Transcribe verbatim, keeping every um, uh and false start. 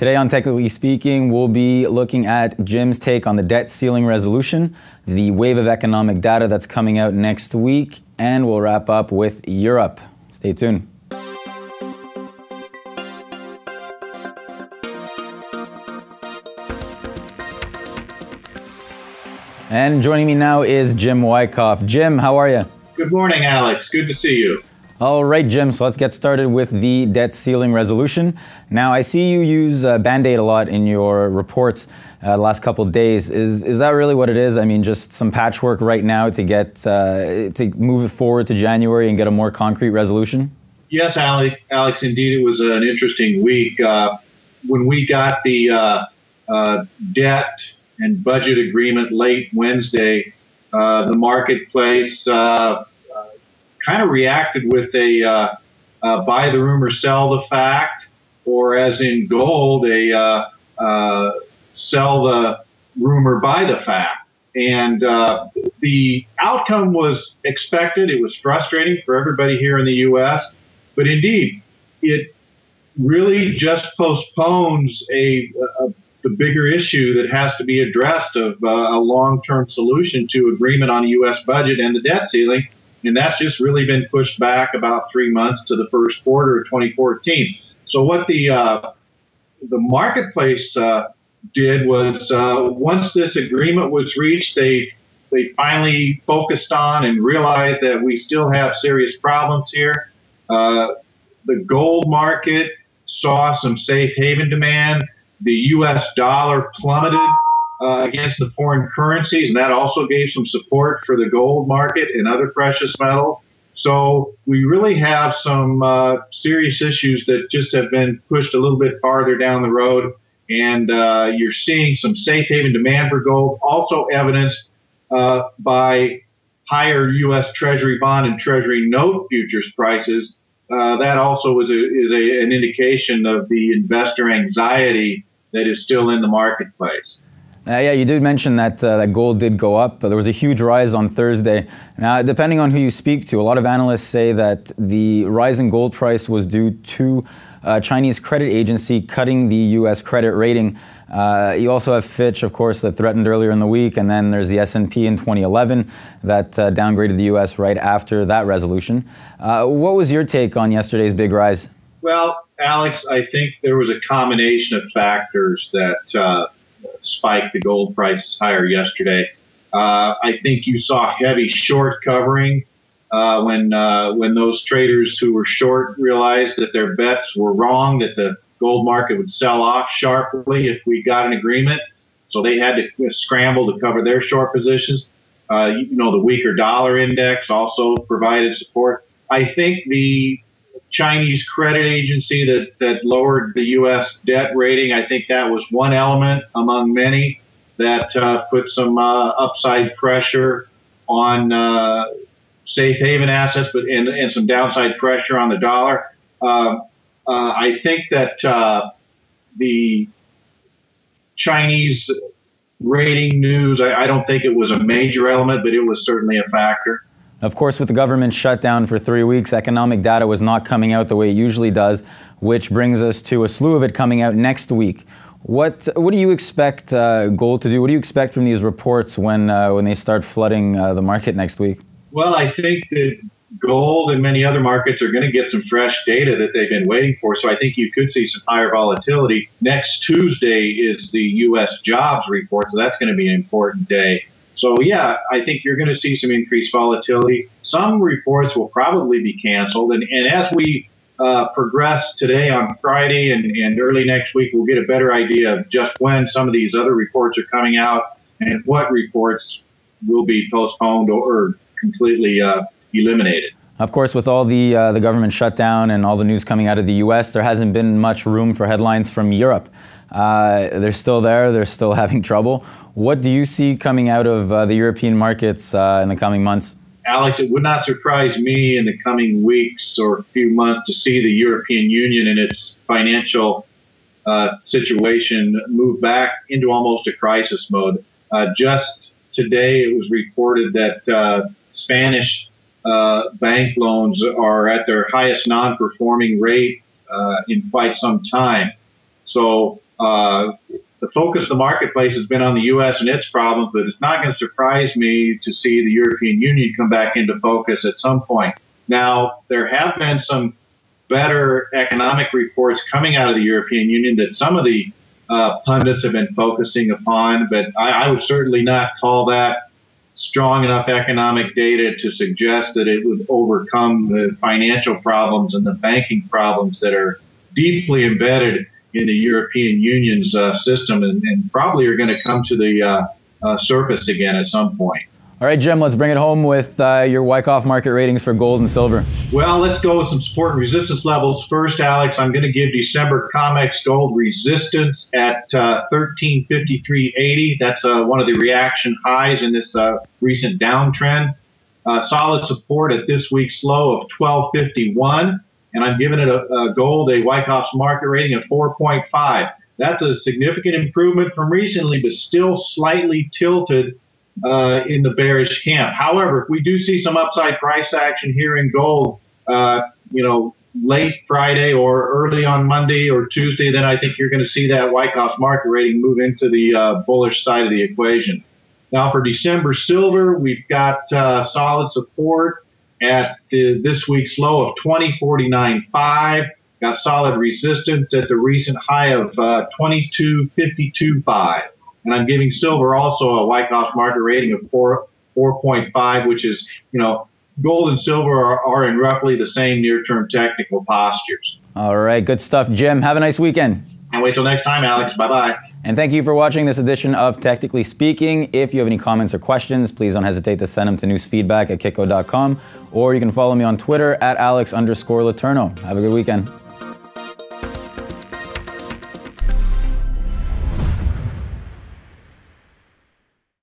Today on Technically Speaking, we'll be looking at Jim's take on the debt ceiling resolution, the wave of economic data that's coming out next week, and we'll wrap up with Europe. Stay tuned. And joining me now is Jim Wyckoff. Jim, how are you? Good morning, Alex. Good to see you. All right, Jim, so let's get started with the debt ceiling resolution. Now, I see you use uh, Band-Aid a lot in your reports uh, the last couple of days. Is, is that really what it is? I mean, just some patchwork right now to get uh, to move it forward to January and get a more concrete resolution? Yes, Alex, Alex indeed, it was an interesting week. Uh, when we got the uh, uh, debt and budget agreement late Wednesday, uh, the marketplace uh, uh, kind of reacted with a uh, uh, buy the rumor, sell the fact, or as in gold, a uh, uh, sell the rumor, buy the fact. And uh, the outcome was expected. It was frustrating for everybody here in the U S, but indeed, it really just postpones a, a the bigger issue that has to be addressed of uh, a long-term solution to agreement on a U S budget and the debt ceiling. And that's just really been pushed back about three months to the first quarter of twenty fourteen. So what the, uh, the marketplace uh, did was uh, once this agreement was reached, they, they finally focused on and realized that we still have serious problems here. Uh, the gold market saw some safe haven demand. The U S dollar plummeted uh, against the foreign currencies, and that also gave some support for the gold market and other precious metals. So we really have some uh, serious issues that just have been pushed a little bit farther down the road, and uh, you're seeing some safe haven demand for gold, also evidenced uh, by higher U S Treasury bond and Treasury note futures prices. Uh, that also is, a, is a, an indication of the investor anxiety that is still in the marketplace. Uh, yeah, you did mention that, uh, that gold did go up, but there was a huge rise on Thursday. Now, depending on who you speak to, a lot of analysts say that the rise in gold price was due to a uh, Chinese credit agency cutting the U S credit rating. Uh, you also have Fitch, of course, that threatened earlier in the week, and then there's the S and P in twenty eleven that uh, downgraded the U S right after that resolution. Uh, what was your take on yesterday's big rise? Well, Alex, I think there was a combination of factors that uh, spiked the gold prices higher yesterday. Uh, I think you saw heavy short covering uh, when uh, when those traders who were short realized that their bets were wrong, that the gold market would sell off sharply if we got an agreement. So they had to scramble to cover their short positions. Uh, you know, the weaker dollar index also provided support. I think the Chinese credit agency that, that lowered the U S debt rating, I think that was one element among many that uh, put some uh, upside pressure on uh, safe haven assets but and, and some downside pressure on the dollar. Uh, uh, I think that uh, the Chinese rating news, I, I don't think it was a major element, but it was certainly a factor. Of course, with the government shutdown for three weeks, economic data was not coming out the way it usually does, which brings us to a slew of it coming out next week. What, what do you expect uh, gold to do? What do you expect from these reports when, uh, when they start flooding uh, the market next week? Well, I think that gold and many other markets are going to get some fresh data that they've been waiting for, so I think you could see some higher volatility. Next Tuesday is the U S jobs report, so that's going to be an important day. So, yeah, I think you're going to see some increased volatility. Some reports will probably be canceled. And, and as we uh, progress today on Friday and, and early next week, we'll get a better idea of just when some of these other reports are coming out and what reports will be postponed or completely uh, eliminated. Of course, with all the, uh, the government shutdown and all the news coming out of the U S, there hasn't been much room for headlines from Europe. Uh, they're still there. They're still having trouble. What do you see coming out of uh, the European markets uh, in the coming months? Alex, it would not surprise me in the coming weeks or few months to see the European Union and its financial uh, situation move back into almost a crisis mode. Uh, just today, it was reported that uh, Spanish uh, bank loans are at their highest non-performing rate uh, in quite some time. So Uh, the focus of the marketplace has been on the U S and its problems, but it's not going to surprise me to see the European Union come back into focus at some point. Now, there have been some better economic reports coming out of the European Union that some of the uh, pundits have been focusing upon, but I, I would certainly not call that strong enough economic data to suggest that it would overcome the financial problems and the banking problems that are deeply embedded in the European Union's uh, system and, and probably are going to come to the uh, uh, surface again at some point. All right, Jim, let's bring it home with uh, your Wyckoff market ratings for gold and silver. Well, let's go with some support and resistance levels. First, Alex, I'm going to give December COMEX gold resistance at uh, thirteen fifty-three eighty. That's uh, one of the reaction highs in this uh, recent downtrend. Uh, solid support at this week's low of twelve fifty-one. And I'm giving it a, a gold, a Wyckoff's market rating of four point five. That's a significant improvement from recently, but still slightly tilted uh, in the bearish camp. However, if we do see some upside price action here in gold, uh, you know, late Friday or early on Monday or Tuesday, then I think you're going to see that Wyckoff's market rating move into the uh, bullish side of the equation. Now for December silver, we've got uh, solid support at the, this week's low of twenty forty-nine five, got solid resistance at the recent high of uh, twenty-two fifty-two five. And I'm giving silver also a Wyckoff market rating of four point five, which is, you know, gold and silver are, are in roughly the same near-term technical postures. All right, good stuff, Jim. Have a nice weekend. And wait till next time, Alex. Bye-bye. And thank you for watching this edition of Technically Speaking. If you have any comments or questions, please don't hesitate to send them to newsfeedback at kiko dot com, or you can follow me on Twitter at Alex underscore Letourneau. Have a good weekend.